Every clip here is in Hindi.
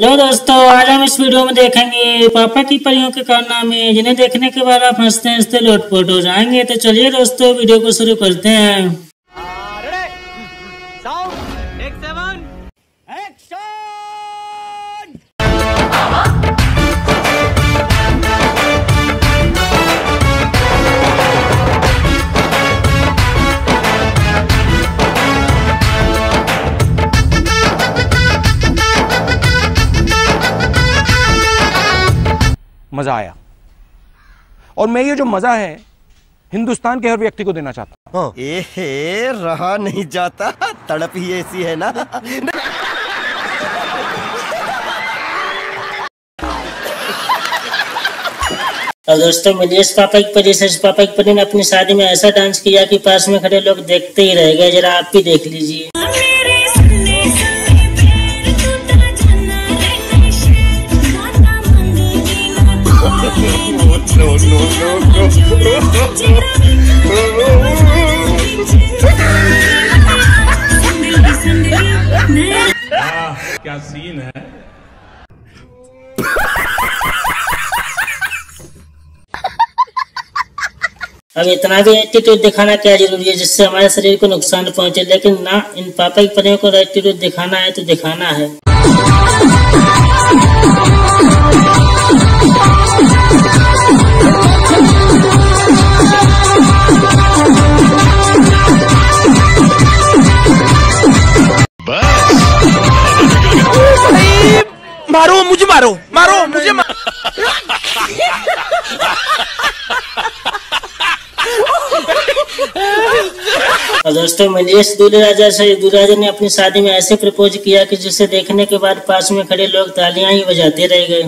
हेलो दोस्तों, आज हम इस वीडियो में देखेंगे पापा की परियों के कारनामे, जिन्हें देखने के बाद आप हंसते हंसते लोटपोट हो जाएंगे। तो चलिए दोस्तों, वीडियो को शुरू करते हैं। मज़ा आया और मैं ये जो मज़ा है हिंदुस्तान के हर व्यक्ति को देना चाहता हूँ। ए रहा नहीं जाता, तड़प ही ऐसी है ना। और दोस्तों, मिलेश पापा की परी से पापा की परी ने अपनी शादी में ऐसा डांस किया कि पास में खड़े लोग देखते ही रह गए। जरा आप भी देख लीजिए। क्या सीन है। अब इतना भी एटीट्यूड दिखाना क्या जरूरी है जिससे हमारे शरीर को नुकसान पहुंचे, लेकिन ना इन पापा की परियों को एटीट्यूड दिखाना है तो दिखाना है। मारो मुझे, मारो मारो मुझे, मारो। दोस्तों, मिलेश दूल्हा से दूल्हा ने अपनी शादी में ऐसे प्रपोज किया कि जिसे देखने के बाद पास में खड़े लोग तालियां ही बजाते रह गए।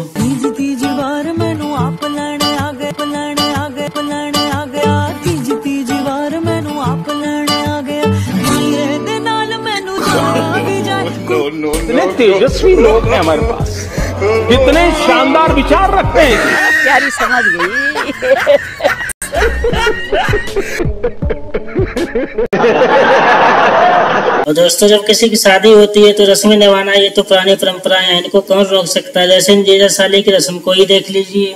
इतने तेजस्वी लोग हैं हमारे पास, कितने शानदार विचार रखते हैं। प्यारी समझ गई। दोस्तों, जब किसी की शादी होती है तो रस्में निभाना ये तो पुरानी परंपराएं हैं, इनको कौन रोक सकता है। जैसे इन जीजा साली की रस्म को ही देख लीजिए।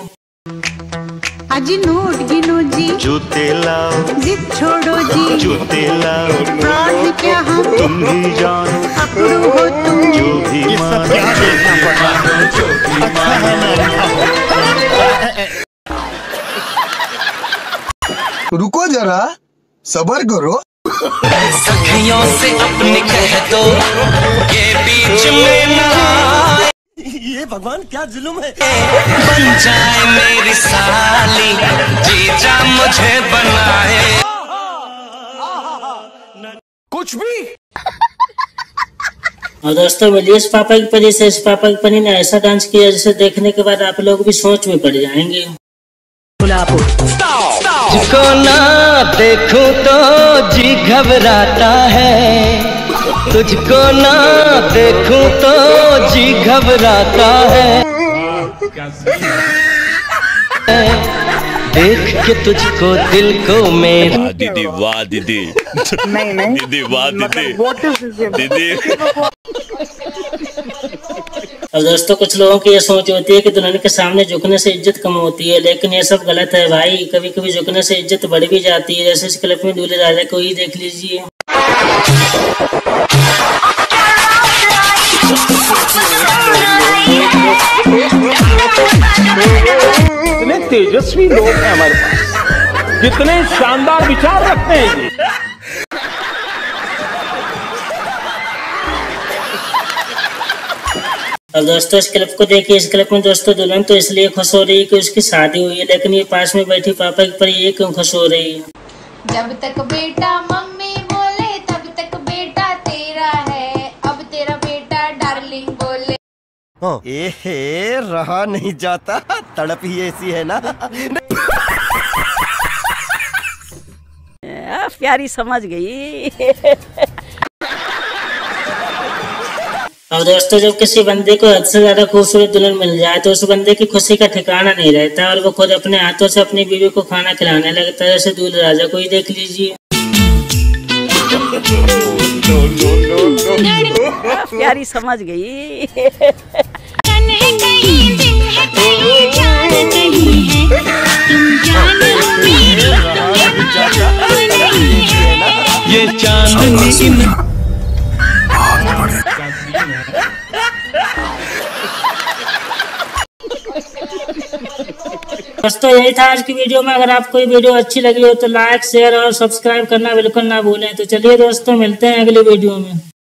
जी नोट गिनो जी, जूते लाओ, जिद छोड़ो जी, जूते लाओ, प्राण क्या हम तुम भी जानो, अपनो हो तुम जो भी मानो, जो भी मानो। रुको जरा, सब्र करो। सखियों से अपने कह दो ये बीच में ना, ये भगवान क्या जुल्म है। बन जाए मेरी साली, जीजा मुझे बनाए। कुछ भी। और दोस्तों, मिलेश पापा की परी से पापा की परी ने ऐसा डांस किया जिसे देखने के बाद आप लोग भी सोच में पड़ जाएंगे। जिसको ना देखूं तो जी घबराता है, तुझको ना देखूं तो जी घबराता है, देख के तुझको दिल को मेरा। दीदी वाह दीदी, नहीं दीदी वाह दीदी, दीदी। और दोस्तों, कुछ लोगों की ये सोच होती है कि दुल्हन के सामने झुकने से इज्जत कम होती है, लेकिन ये सब गलत है भाई। कभी कभी झुकने से इज्जत बढ़ भी जाती है। जैसे इस क्लिप में दूल्हे राजा को ही देख लीजिए। इतने तेजस्वी लोग हैं हमारे पास, कितने शानदार विचार रखते हैं जी। और दोस्तों, इस क्लिप को देखिए। इस क्लिप में दोस्तों दुल्हन तो इसलिए खुश हो रही है कि उसकी शादी हुई है, लेकिन ये पास में बैठी पापा की परी ये क्यों खुश हो रही है। जब तक बेटा मम्मी बोले तब तक बेटा तेरा है, अब तेरा बेटा डार्लिंग बोले। ए रहा नहीं जाता, तड़प ही ऐसी है ना। प्यारी समझ गई। और दोस्तों, जब किसी बंदे को हद से ज्यादा खूबसूरत दुल्हन मिल जाए तो उस बंदे की खुशी का ठिकाना नहीं रहता और वो खुद अपने हाथों से अपनी बीवी को खाना खिलाने लगता है। जैसे दूल्हा राजा को ही देख लीजिए। प्यारी समझ गई। ये चांदनी दोस्तों यही था आज की वीडियो में। अगर आपको ये वीडियो अच्छी लगी हो तो लाइक शेयर और सब्सक्राइब करना बिल्कुल ना भूलें। तो चलिए दोस्तों मिलते हैं अगली वीडियो में।